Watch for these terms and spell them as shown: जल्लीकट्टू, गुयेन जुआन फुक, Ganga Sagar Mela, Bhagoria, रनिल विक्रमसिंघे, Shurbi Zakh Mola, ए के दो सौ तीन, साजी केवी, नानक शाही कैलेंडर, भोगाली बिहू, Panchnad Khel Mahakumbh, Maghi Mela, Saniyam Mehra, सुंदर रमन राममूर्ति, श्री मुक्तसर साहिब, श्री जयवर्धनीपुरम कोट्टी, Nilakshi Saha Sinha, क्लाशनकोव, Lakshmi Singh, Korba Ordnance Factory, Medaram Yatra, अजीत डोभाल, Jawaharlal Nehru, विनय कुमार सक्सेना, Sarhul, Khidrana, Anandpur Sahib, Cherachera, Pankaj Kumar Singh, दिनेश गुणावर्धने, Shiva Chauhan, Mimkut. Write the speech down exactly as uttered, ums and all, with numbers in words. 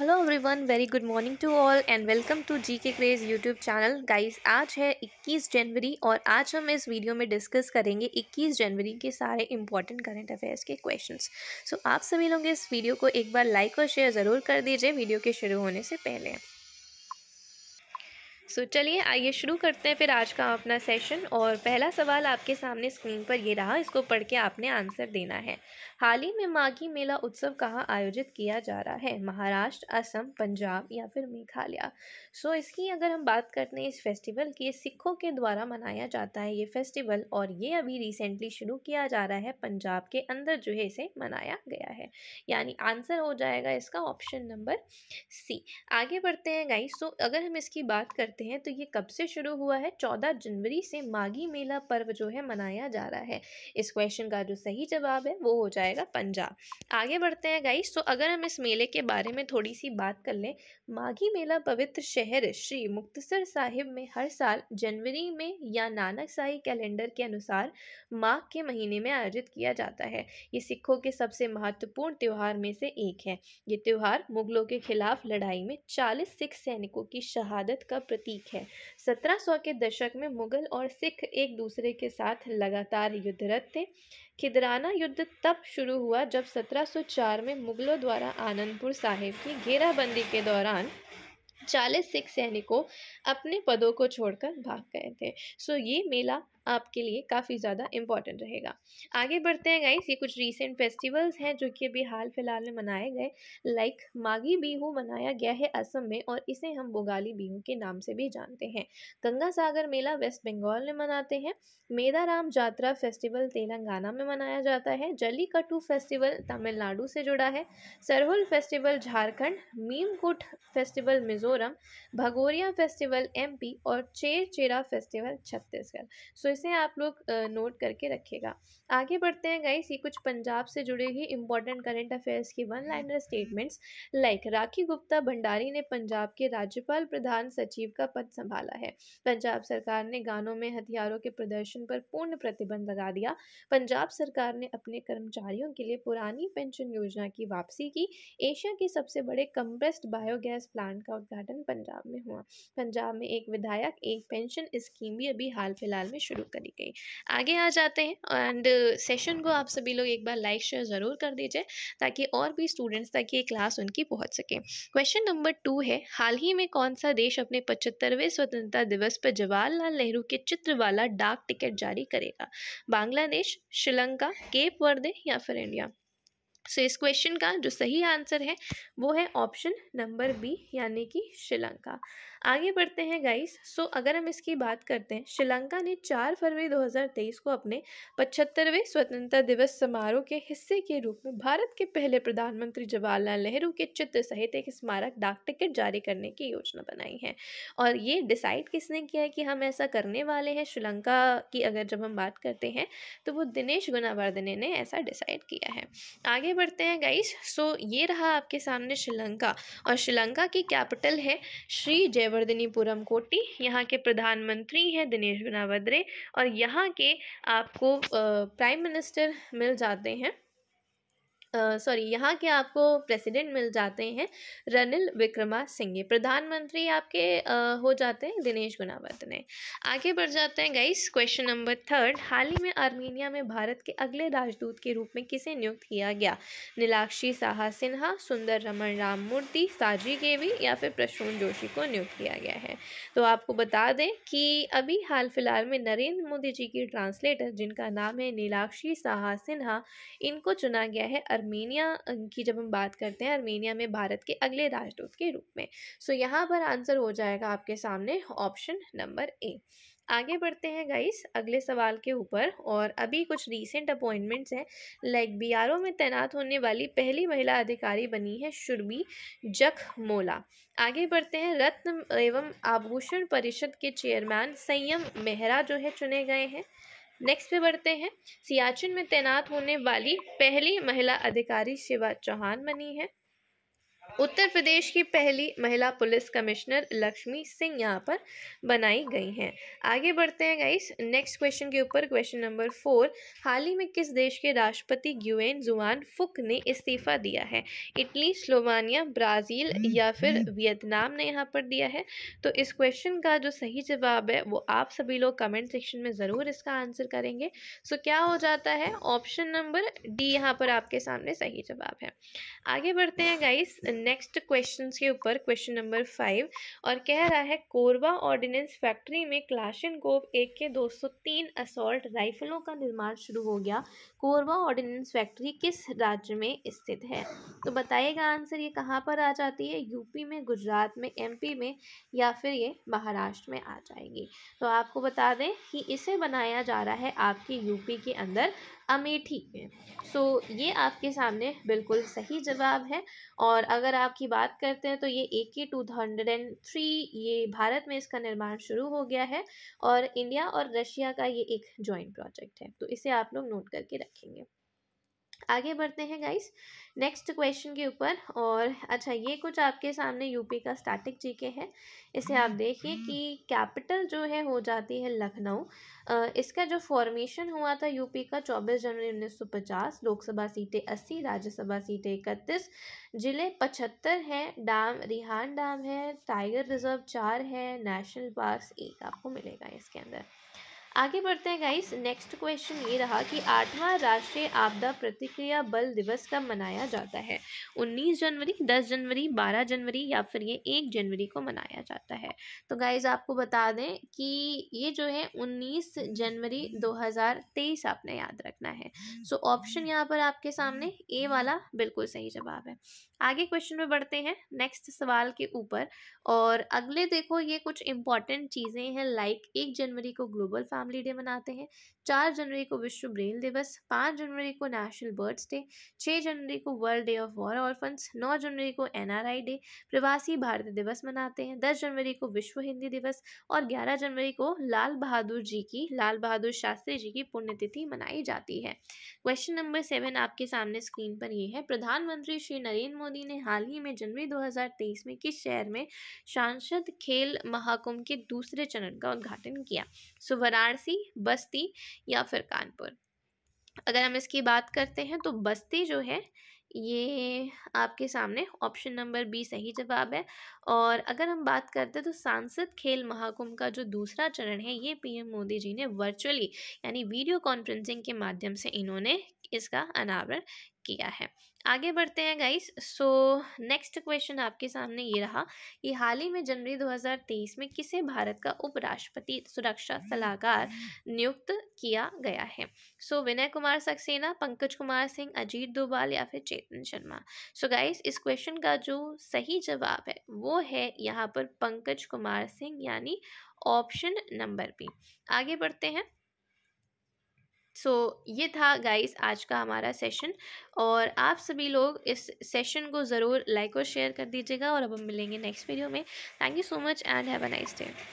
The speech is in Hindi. Hello everyone, very good morning to all and welcome to GK craze YouTube channel. Guys, आज है इक्कीस जनवरी और आज हम इस वीडियो में डिस्कस करेंगे इक्कीस जनवरी के सारे इंपॉर्टेंट करंट अफेयर्स के क्वेश्चंस। सो so, आप सभी लोग इस वीडियो को एक बार लाइक और शेयर ज़रूर कर दीजिए वीडियो के शुरू होने से पहले। सो so, चलिए आइए शुरू करते हैं फिर आज का अपना सेशन। और पहला सवाल आपके सामने स्क्रीन पर ये रहा, इसको पढ़ के आपने आंसर देना है। हाल ही में माघी मेला उत्सव कहाँ आयोजित किया जा रहा है? महाराष्ट्र, असम, पंजाब या फिर मेघालय। सो so, इसकी अगर हम बात करते हैं इस फेस्टिवल की, सिखों के द्वारा मनाया जाता है ये फेस्टिवल और ये अभी रिसेंटली शुरू किया जा रहा है, पंजाब के अंदर जो है इसे मनाया गया है। यानी आंसर हो जाएगा इसका ऑप्शन नंबर सी। आगे बढ़ते हैं गाइस। सो अगर हम इसकी बात करते हैं तो ये कब से शुरू हुआ है? चौदह जनवरी से माघी मेला पर्व जो है मनाया जा रहा है। इस क्वेश्चन का जो सही जवाब है वो हो जाएगा पंजाब। आगे बढ़ते हैं गाइस। तो अगर हम इस मेले के बारे में थोड़ी सी बात कर लें, माघी मेला पवित्र शहर श्री मुक्तसर साहिब में हर साल जनवरी में या नानक शाही कैलेंडर के अनुसार माघ के महीने में आयोजित किया जाता है। ये सिखों के सबसे महत्वपूर्ण त्यौहार में से एक है। ये त्यौहार मुगलों के खिलाफ लड़ाई में चालीस सिख सैनिकों की शहादत का प्रतीक है। सत्रह सौ के दशक में मुगल और सिख एक दूसरे के साथ लगातार युद्धरत थे। खिदराना युद्ध तब शुरू हुआ जब सत्रह सौ चार में मुगलों द्वारा आनंदपुर साहिब की घेराबंदी के दौरान चालीस सिख सैनिकों अपने पदों को छोड़कर भाग गए थे। सो ये मेला आपके लिए काफ़ी ज़्यादा इम्पॉर्टेंट रहेगा। आगे बढ़ते हैं गाइस। ये कुछ रीसेंट फेस्टिवल्स हैं जो कि अभी हाल फिलहाल में मनाए गए। लाइक मागी बिहू मनाया गया है असम में और इसे हम भोगाली बिहू के नाम से भी जानते हैं। गंगा सागर मेला वेस्ट बंगाल में मनाते हैं। मेदाराम यात्रा फेस्टिवल तेलंगाना में मनाया जाता है। जल्लीकट्टू फेस्टिवल तमिलनाडु से जुड़ा है। Sarhul festival Jharkhand, Mimkut festival Mizoram, Bhagoria festival MP और चेरचेरा फेस्टिवल छत्तीसगढ़। सो से आप लोग नोट करके रखेगा। आगे बढ़ते हैं गाइस। ये कुछ पंजाब से जुड़े ही इंपॉर्टेंट करंट अफेयर्स की one liner statements. Like Rakhi Gupta Bhandari ने पंजाब के राज्यपाल प्रधान सचिव का पद संभाला है। पंजाब सरकार ने गानों में हथियारों के प्रदर्शन पर पूर्ण प्रतिबंध लगा दिया। पंजाब सरकार ने अपने कर्मचारियों के लिए पुरानी पेंशन योजना की वापसी की। एशिया के सबसे बड़े कंप्रेस्ड बायोगैस प्लांट का उद्घाटन पंजाब में हुआ। पंजाब में एक विधायक एक पेंशन स्कीम भी अभी हाल फिलहाल में शुरू करी गई। आगे आ जाते हैं एंड सेशन को आप सभी लोग एक बार लाइक शेयर ज़रूर कर दीजिए ताकि और भी स्टूडेंट्स तक ये क्लास उनकी पहुंच सके। क्वेश्चन नंबर टू है, हाल ही में कौन सा देश अपने पचहत्तरवें स्वतंत्रता दिवस पर जवाहरलाल नेहरू के चित्र वाला डाक टिकट जारी करेगा? बांग्लादेश, श्रीलंका, केप वर्दे या फिर इंडिया। सो so, इस क्वेश्चन का जो सही आंसर है वो है ऑप्शन नंबर बी यानी कि श्रीलंका। आगे बढ़ते हैं गाइस। सो so, अगर हम इसकी बात करते हैं, श्रीलंका ने चार फरवरी दो हज़ार तेईस को अपने पचहत्तरवें स्वतंत्रता दिवस समारोह के हिस्से के रूप में भारत के पहले प्रधानमंत्री जवाहरलाल नेहरू के चित्र सहित एक स्मारक डाक टिकट जारी करने की योजना बनाई है। और ये डिसाइड किसने किया है कि हम ऐसा करने वाले हैं? श्रीलंका की अगर जब हम बात करते हैं तो वो दिनेश गुणावर्धने ने ऐसा डिसाइड किया है। आगे बढ़ते हैं गाइस। सो ये रहा आपके सामने श्रीलंका और श्रीलंका की कैपिटल है श्री जयवर्धनीपुरम कोट्टी। यहाँ के प्रधानमंत्री हैं दिनेश गुणावर्धने और यहाँ के आपको प्राइम मिनिस्टर मिल जाते हैं, सॉरी uh, यहाँ के आपको प्रेसिडेंट मिल जाते हैं रनिल विक्रमसिंघे। प्रधानमंत्री आपके uh, हो जाते हैं दिनेश गुणावर्धने। आगे बढ़ जाते हैं गाइस। क्वेश्चन नंबर थर्ड, हाल ही में आर्मीनिया में भारत के अगले राजदूत के रूप में किसे नियुक्त किया गया? नीलाक्षी साहा सिन्हा, सुंदर रमन राममूर्ति, साजी केवी या फिर प्रसून जोशी को नियुक्त किया गया है। तो आपको बता दें कि अभी हाल फिलहाल में नरेंद्र मोदी जी की ट्रांसलेटर जिनका नाम है नीलाक्षी साहा सिन्हा, इनको चुना गया है आर्मेनिया की जब हम बात करते हैं आर्मेनिया में भारत के अगले राजदूत के रूप में। सो so, यहाँ पर आंसर हो जाएगा आपके सामने ऑप्शन नंबर ए। आगे बढ़ते हैं गाइस अगले सवाल के ऊपर। और अभी कुछ रीसेंट अपॉइंटमेंट्स हैं। लाइक बी आर ओ में तैनात होने वाली पहली महिला अधिकारी बनी है शुरबी जख मोला। आगे बढ़ते हैं, रत्न एवं आभूषण परिषद के चेयरमैन संयम मेहरा जो है चुने गए हैं। नेक्स्ट पे बढ़ते हैं, सियाचिन में तैनात होने वाली पहली महिला अधिकारी शिवा चौहान बनी है। उत्तर प्रदेश की पहली महिला पुलिस कमिश्नर लक्ष्मी सिंह यहाँ पर बनाई गई हैं। आगे बढ़ते हैं गाइस नेक्स्ट क्वेश्चन के ऊपर। क्वेश्चन नंबर फोर, हाल ही में किस देश के राष्ट्रपति गुयेन जुआन फुक ने इस्तीफा दिया है? इटली, स्लोवानिया, ब्राज़ील या फिर वियतनाम ने यहाँ पर दिया है। तो इस क्वेश्चन का जो सही जवाब है वो आप सभी लोग कमेंट सेक्शन में ज़रूर इसका आंसर करेंगे। सो क्या हो जाता है ऑप्शन नंबर डी यहाँ पर आपके सामने सही जवाब है। आगे बढ़ते हैं गाइस नेक्स्ट क्वेश्चंस के ऊपर। क्वेश्चन नंबर फाइव और कह रहा है कोरबा ऑर्डिनेंस फैक्ट्री में क्लाशनकोव ए के दो सौ तीन असॉल्ट राइफलों का निर्माण शुरू हो गया। कोरबा ऑर्डिनेंस फैक्ट्री किस राज्य में स्थित है? तो बताइएगा आंसर ये कहाँ पर आ जाती है, यूपी में, गुजरात में, एमपी में या फिर ये महाराष्ट्र में आ जाएगी। तो आपको बता दें कि इसे बनाया जा रहा है आपके यूपी के अंदर अमेठी में। सो ये आपके सामने बिल्कुल सही जवाब है। और अगर आपकी बात करते हैं तो ये ए के दो सौ तीन ये भारत में इसका निर्माण शुरू हो गया है और इंडिया और रशिया का ये एक जॉइंट प्रोजेक्ट है। तो इसे आप लोग नोट करके रखेंगे। आगे बढ़ते हैं गाइस नेक्स्ट क्वेश्चन के ऊपर। और अच्छा ये कुछ आपके सामने यूपी का स्टैटिक जीके है। इसे आप देखिए कि कैपिटल जो है हो जाती है लखनऊ। इसका जो फॉर्मेशन हुआ था यूपी का चौबीस जनवरी उन्नीस सौ पचास, लोकसभा सीटें अस्सी, राज्यसभा सीटें इकतीस, जिले पचहत्तर हैं, डैम रिहान डैम है, टाइगर रिजर्व चार है, नेशनल पार्क एक आपको मिलेगा इसके अंदर। आगे बढ़ते हैं गाइस नेक्स्ट क्वेश्चन ये रहा कि आठवां राष्ट्रीय आपदा प्रतिक्रिया बल दिवस कब मनाया जाता है? उन्नीस जनवरी, दस जनवरी, बारह जनवरी या फिर ये एक जनवरी को मनाया जाता है। तो गाइस आपको बता दें कि ये जो है उन्नीस जनवरी दो हज़ार तेईस आपने याद रखना है। सो ऑप्शन यहाँ पर आपके सामने ए वाला बिल्कुल सही जवाब है। आगे क्वेश्चन में बढ़ते हैं नेक्स्ट सवाल के ऊपर। और अगले देखो ये कुछ इंपॉर्टेंट चीज़ें हैं लाइक एक जनवरी को ग्लोबल फैमिली डे मनाते हैं, चार जनवरी को विश्व ब्रेल दिवस, पाँच जनवरी को नेशनल बर्ड्स डे, छः जनवरी को world day of war orphans, नौ जनवरी को एनआरआई डे प्रवासी भारतीय दिवस मनाते हैं, दस जनवरी को विश्व हिंदी दिवस और ग्यारह जनवरी को लाल बहादुर जी की लाल बहादुर शास्त्री जी की पुण्यतिथि मनाई जाती है। क्वेश्चन नंबर सेवन आपके सामने स्क्रीन पर ये है, प्रधानमंत्री श्री नरेंद्र मोदी ने हाल ही में जनवरी दो हज़ार तेईस में किस शहर में सांसद खेल महाकुंभ के दूसरे चरण का उद्घाटन किया? सो वाराणसी, बस्ती या फिर कानपुर। अगर हम इसकी बात करते हैं तो बस्ती जो है ये आपके सामने ऑप्शन नंबर बी सही जवाब है। और अगर हम बात करते हैं तो सांसद खेल महाकुंभ का जो दूसरा चरण है ये पीएम मोदी जी ने वर्चुअली यानी वीडियो कॉन्फ्रेंसिंग के माध्यम से इन्होंने इसका अनावरण किया है। आगे बढ़ते हैं गाइस। सो नेक्स्ट क्वेश्चन आपके सामने ये रहा कि हाल ही में जनवरी दो हज़ार तेईस में किसे भारत का उपराष्ट्रपति सुरक्षा सलाहकार नियुक्त किया गया है? सो so, विनय कुमार सक्सेना, पंकज कुमार सिंह, अजीत डोभाल या फिर Chetan Sharma. So so, guys इस क्वेश्चन का जो सही जवाब है वो है यहाँ पर पंकज कुमार सिंह यानी ऑप्शन नंबर बी। आगे बढ़ते हैं। सो so, ये था गाइस आज का हमारा सेशन और आप सभी लोग इस सेशन को ज़रूर लाइक और शेयर कर दीजिएगा। और अब हम मिलेंगे नेक्स्ट वीडियो में। Thank you so much and have a nice day.